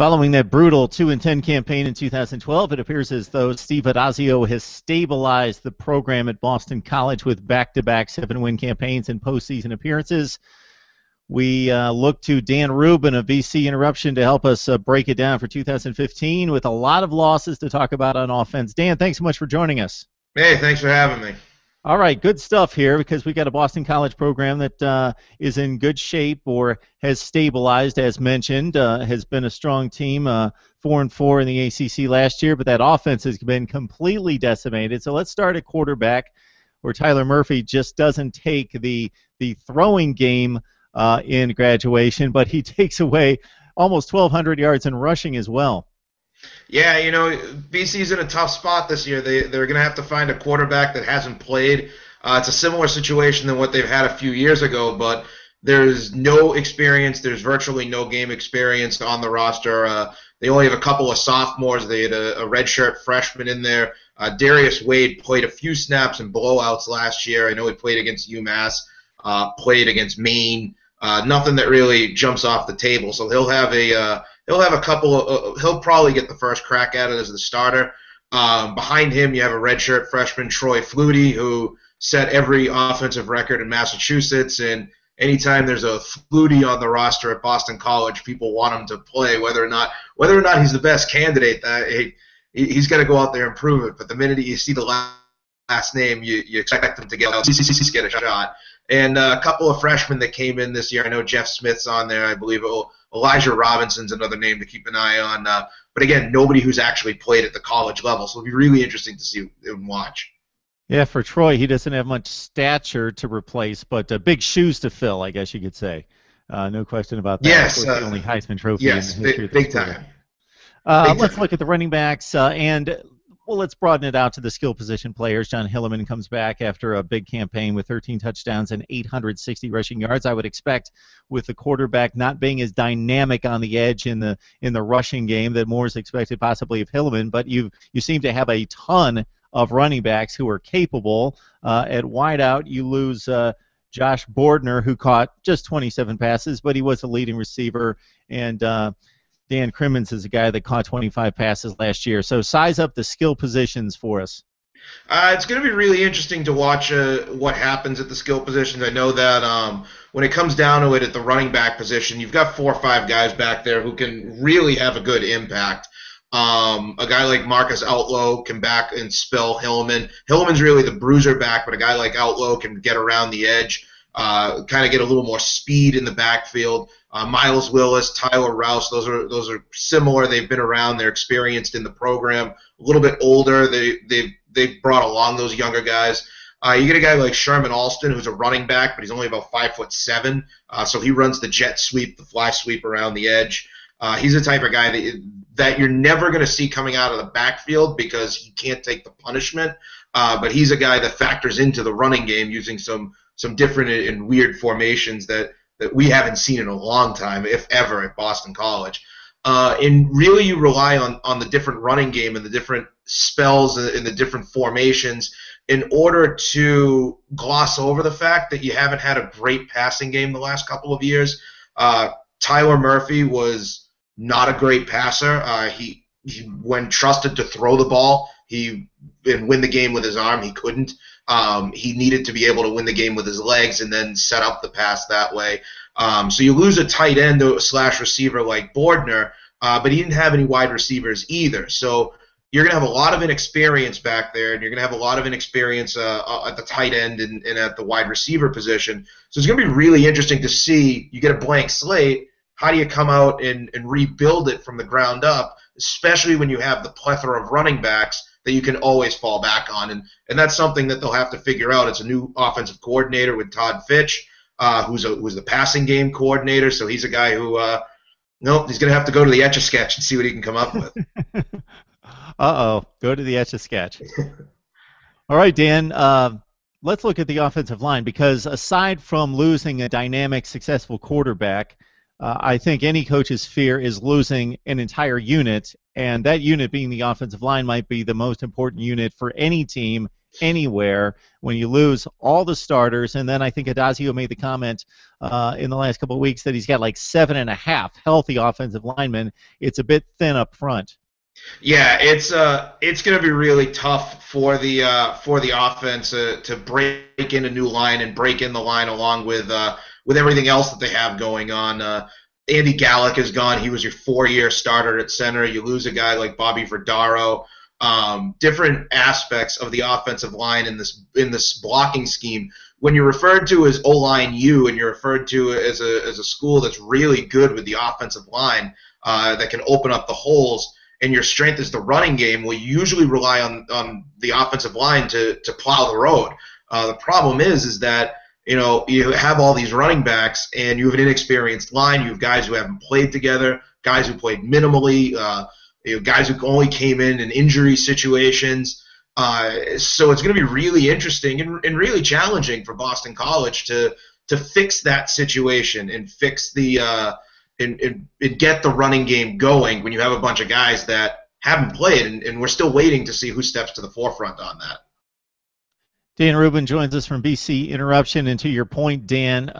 Following that brutal 2-10 campaign in 2012, it appears as though Steve Addazio has stabilized the program at Boston College with back-to-back 7-win campaigns and postseason appearances. We look to Dan Rubin of BC Interruption to help us break it down for 2015 with a lot of losses to talk about on offense. Dan, thanks so much for joining us. Hey, thanks for having me. All right, good stuff here because we've got a Boston College program that is in good shape or has stabilized, as mentioned, has been a strong team, 4-4 in the ACC last year, but that offense has been completely decimated. So let's start at quarterback, where Tyler Murphy just doesn't take the throwing game in graduation, but he takes away almost 1,200 yards in rushing as well. Yeah, you know, BC's in a tough spot this year. They're going to have to find a quarterback that hasn't played. It's a similar situation than what they've had a few years ago, but there's no experience. There's virtually no game experience on the roster. They only have a couple of sophomores. They had a redshirt freshman in there. Darius Wade played a few snaps and blowouts last year. I know he played against UMass, played against Maine. Nothing that really jumps off the table. So he'll have a he'll probably get the first crack at it as the starter. Behind him, you have a redshirt freshman, Troy Flutie, who set every offensive record in Massachusetts. And anytime there's a Flutie on the roster at Boston College, people want him to play. Whether or not he's the best candidate, he's got to go out there and prove it. But the minute you see the last name, you expect him to get a shot. And a couple of freshmen that came in this year. I know Jeff Smith's on there. I believe Elijah Robinson's another name to keep an eye on. But, again, nobody who's actually played at the college level. So it'll be really interesting to see and watch. Yeah, for Troy, he doesn't have much stature to replace, but big shoes to fill, I guess you could say. No question about that. Yes. The only Heisman Trophy in the history of the big time. Let's look at the running backs and – well, let's broaden it out to the skill position players. John Hilliman comes back after a big campaign with 13 touchdowns and 860 rushing yards. I would expect, with the quarterback not being as dynamic on the edge in the rushing game, that more is expected possibly of Hilliman. But you seem to have a ton of running backs who are capable. At wideout, you lose Josh Bordner, who caught just 27 passes, but he was a leading receiver, and Dan Crimmins is a guy that caught 25 passes last year. So size up the skill positions for us. It's going to be really interesting to watch what happens at the skill positions. I know that when it comes down to it at the running back position, you've got 4 or 5 guys back there who can really have a good impact. A guy like Marcus Outlow can back and spell Hilliman. Hilliman's really the bruiser back, but a guy like Outlow can get around the edge, kind of get a little more speed in the backfield. Miles Willis, Tyler Rouse, those are similar. They've been around. They're experienced in the program. A little bit older. They've brought along those younger guys. You get a guy like Sherman Alston, who's a running back, but he's only about 5'7", so he runs the jet sweep, the fly sweep around the edge. He's the type of guy that you're never going to see coming out of the backfield because he can't take the punishment. But he's a guy that factors into the running game using some different and weird formations that we haven't seen in a long time, if ever, at Boston College. And really you rely on the different running game and the different spells and the different formations in order to gloss over the fact that you haven't had a great passing game the last couple of years. Tyler Murphy was not a great passer. He when trusted to throw the ball and win the game with his arm, he couldn't. He needed to be able to win the game with his legs and then set up the pass that way. So you lose a tight end / receiver like Bordner, but he didn't have any wide receivers either. So you're going to have a lot of inexperience back there, and you're going to have a lot of inexperience at the tight end and at the wide receiver position. So it's going to be really interesting to see. You get a blank slate. How do you come out and rebuild it from the ground up, especially when you have the plethora of running backs that you can always fall back on, and that's something that they'll have to figure out. It's a new offensive coordinator with Todd Fitch, who's the passing game coordinator, so he's a guy who, he's going to have to go to the Etch-a-Sketch and see what he can come up with. Uh-oh, go to the Etch-a-Sketch. All right, Dan, let's look at the offensive line, because aside from losing a dynamic, successful quarterback, I think any coach's fear is losing an entire unit, and that unit being the offensive line might be the most important unit for any team anywhere when you lose all the starters. And then I think Addazio made the comment in the last couple of weeks that he's got like 7.5 healthy offensive linemen. It's a bit thin up front. Yeah, it's going to be really tough for the offense to break in a new line and break in the line along with everything else that they have going on. Andy Gallik is gone. He was your four-year starter at center. You lose a guy like Bobby Vardaro. Different aspects of the offensive line in this blocking scheme. When you're referred to as O-line U and you're referred to as a school that's really good with the offensive line that can open up the holes, and your strength is the running game, well, you usually rely on the offensive line to plow the road. The problem is that you know you have all these running backs and you have an inexperienced line. You have guys who haven't played together, guys who played minimally. You know, guys who only came in injury situations. So it's going to be really interesting and really challenging for Boston College to fix that situation and fix the and get the running game going when you have a bunch of guys that haven't played, and we're still waiting to see who steps to the forefront on that. Dan Rubin joins us from BC Interruption, and to your point, Dan,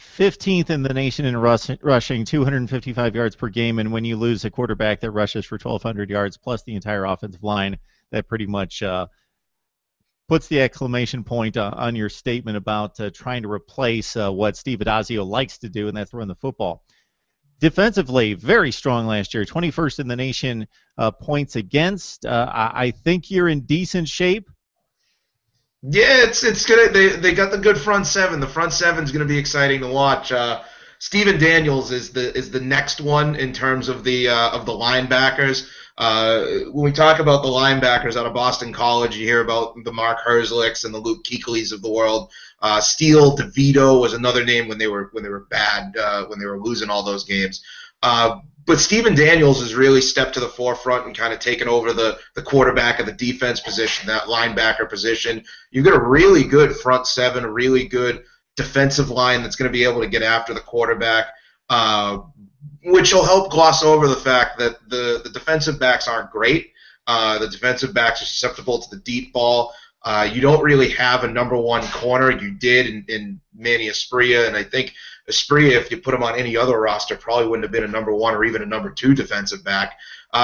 15th in the nation in rushing, 255 yards per game, and when you lose a quarterback that rushes for 1,200 yards plus the entire offensive line, that pretty much puts the exclamation point on your statement about trying to replace what Steve Addazio likes to do, and that's run the football. Defensively, very strong last year, 21st in the nation points against. I think you're in decent shape. Yeah, it's gonna they got the good front seven. The front seven's gonna be exciting to watch. Steven Daniels is the next one in terms of the linebackers. When we talk about the linebackers out of Boston College, you hear about the Mark Herzlichs and the Luke Kuechlys of the world. Steele Divitto was another name when they were bad when they were losing all those games. But Steven Daniels has really stepped to the forefront and kind of taken over the quarterback of the defense position, that linebacker position. You've got a really good front seven, a really good defensive line that's going to be able to get after the quarterback, which will help gloss over the fact that the defensive backs aren't great. The defensive backs are susceptible to the deep ball. You don't really have a number one corner. You did in Manny Esprit, and I think Esprit, if you put him on any other roster, probably wouldn't have been a number one or even a number two defensive back.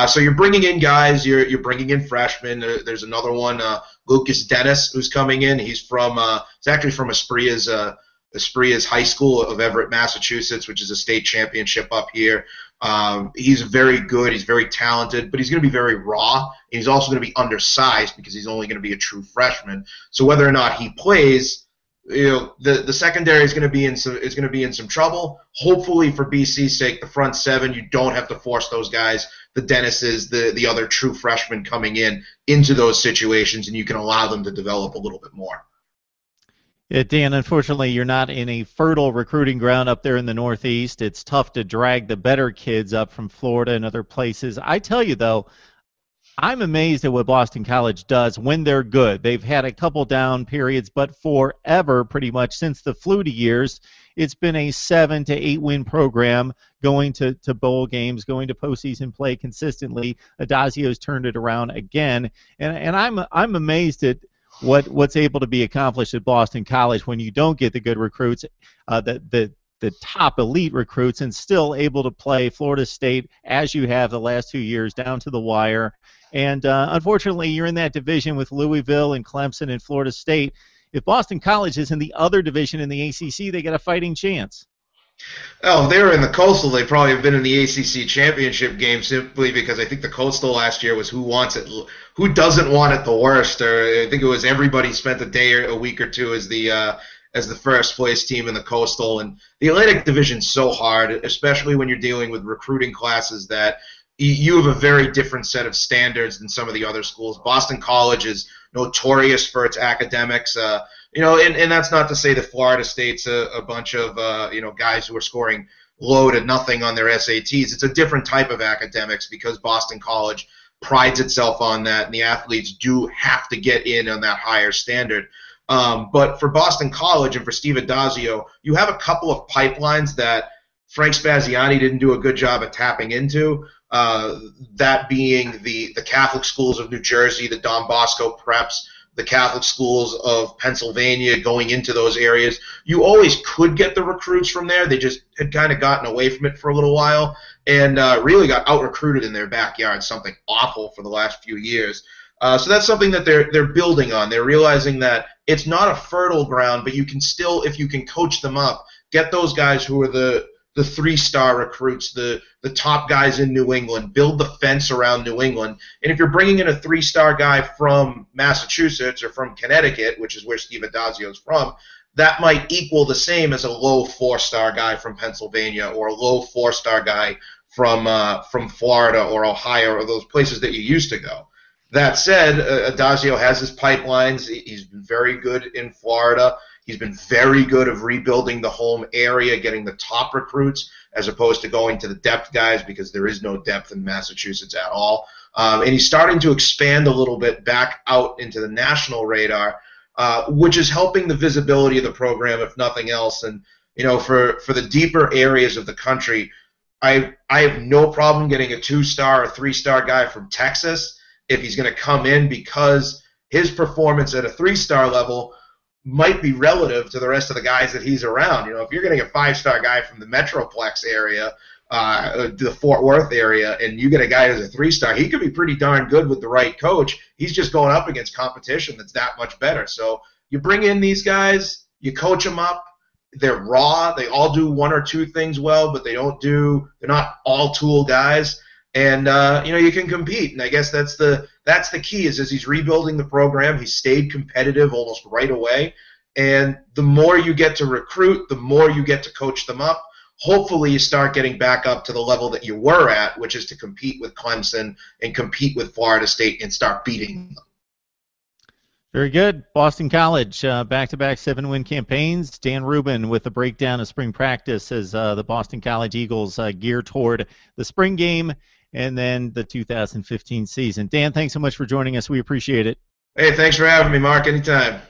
So you're bringing in guys. You're bringing in freshmen. There's another one, Luka Denis, who's coming in. He's from he's actually from Espria's high school of Everett, Massachusetts, which is a state championship up here. He's very good. He's very talented, but he's going to be very raw. And he's also going to be undersized because he's only going to be a true freshman. So whether or not he plays, you know, the secondary is going to be in some trouble. Hopefully, for BC's sake, the front seven, you don't have to force those guys, the Dennises, the other true freshmen coming in into those situations, and you can allow them to develop a little bit more. Yeah, Dan, unfortunately, you're not in a fertile recruiting ground up there in the Northeast. It's tough to drag the better kids up from Florida and other places. I tell you, though, I'm amazed at what Boston College does when they're good. They've had a couple down periods, but forever, pretty much, since the Flutie years, it's been a 7- to 8-win program, going to bowl games, going to postseason play consistently. Addazio's turned it around again, and I'm amazed at what's able to be accomplished at Boston College when you don't get the good recruits, the top elite recruits, and still able to play Florida State as you have the last 2 years down to the wire. And unfortunately, you're in that division with Louisville and Clemson and Florida State. If Boston College is in the other division in the ACC, they got a fighting chance. Oh, if they were in the Coastal, they probably have been in the ACC championship game simply because I think the Coastal last year was who wants it, who doesn't want it the worst, or I think it was everybody spent a day or a week or two as the first place team in the Coastal. And the Atlantic Division's so hard, especially when you're dealing with recruiting classes that you have a very different set of standards than some of the other schools. Boston College is notorious for its academics, and that's not to say that Florida State's a bunch of guys who are scoring low to nothing on their SATs. It's a different type of academics because Boston College prides itself on that, and the athletes do have to get in on that higher standard. But for Boston College and for Steve Addazio, you have a couple of pipelines that Frank Spaziani didn't do a good job of tapping into, that being the Catholic schools of New Jersey, the Don Bosco preps, the Catholic schools of Pennsylvania, going into those areas. You always could get the recruits from there. They just had kind of gotten away from it for a little while, and really got out-recruited in their backyard, something awful for the last few years. So that's something that they're building on. They're realizing that it's not a fertile ground, but you can still, if you can coach them up, get those guys who are the three-star recruits, the top guys in New England, build the fence around New England. And if you're bringing in a three-star guy from Massachusetts or from Connecticut, which is where Steve Addazio is from, that might equal the same as a low four-star guy from Pennsylvania or a low four-star guy from Florida or Ohio or those places that you used to go. That said, Addazio has his pipelines. He's been very good in Florida. He's been very good of rebuilding the home area, getting the top recruits, as opposed to going to the depth guys, because there is no depth in Massachusetts at all. And he's starting to expand a little bit back out into the national radar, which is helping the visibility of the program, if nothing else. And, you know, for the deeper areas of the country, I have no problem getting a two-star or three-star guy from Texas if he's going to come in, because his performance at a three-star level might be relative to the rest of the guys that he's around. You know, if you're getting a five-star guy from the Metroplex area, the Fort Worth area, and you get a guy who's a three-star, he could be pretty darn good with the right coach. He's just going up against competition that's that much better. So you bring in these guys, you coach them up. They're raw. They all do one or two things well, but they're not all-tool guys. And you know, you can compete, and I guess that's the key. Is as he's rebuilding the program, he stayed competitive almost right away. And the more you get to recruit, the more you get to coach them up. Hopefully, you start getting back up to the level that you were at, which is to compete with Clemson and compete with Florida State and start beating them. Very good. Boston College, back-to-back 7-win campaigns. Dan Rubin with the breakdown of spring practice as the Boston College Eagles gear toward the spring game and then the 2015 season. Dan, thanks so much for joining us. We appreciate it. Hey, thanks for having me, Mark. Anytime.